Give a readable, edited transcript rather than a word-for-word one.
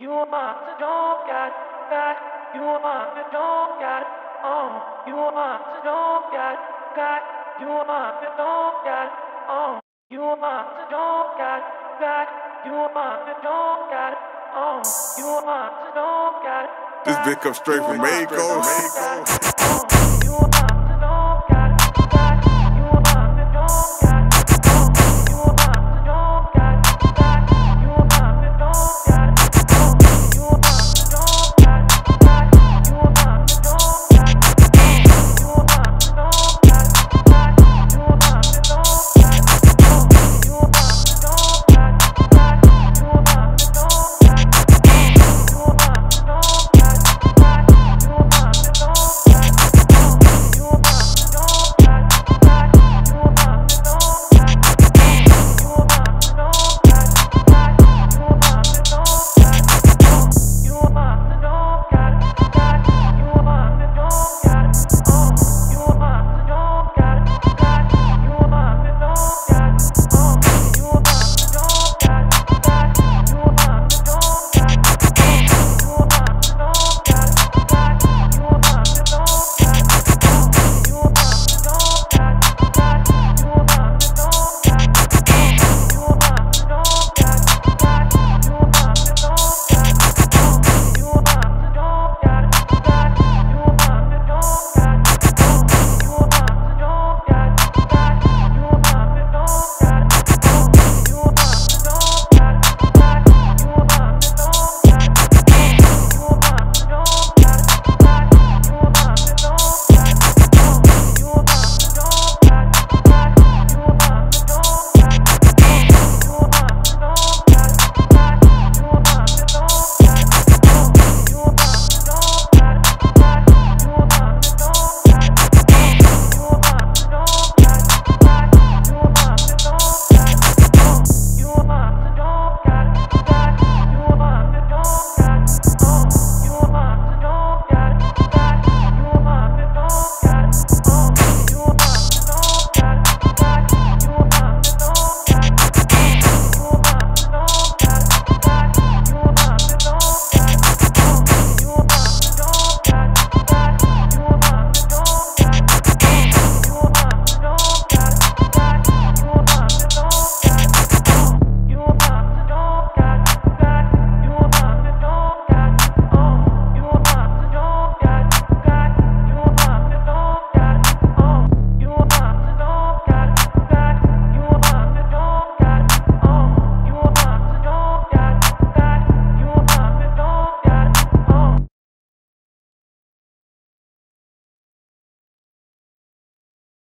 This bitch come straight from Mako.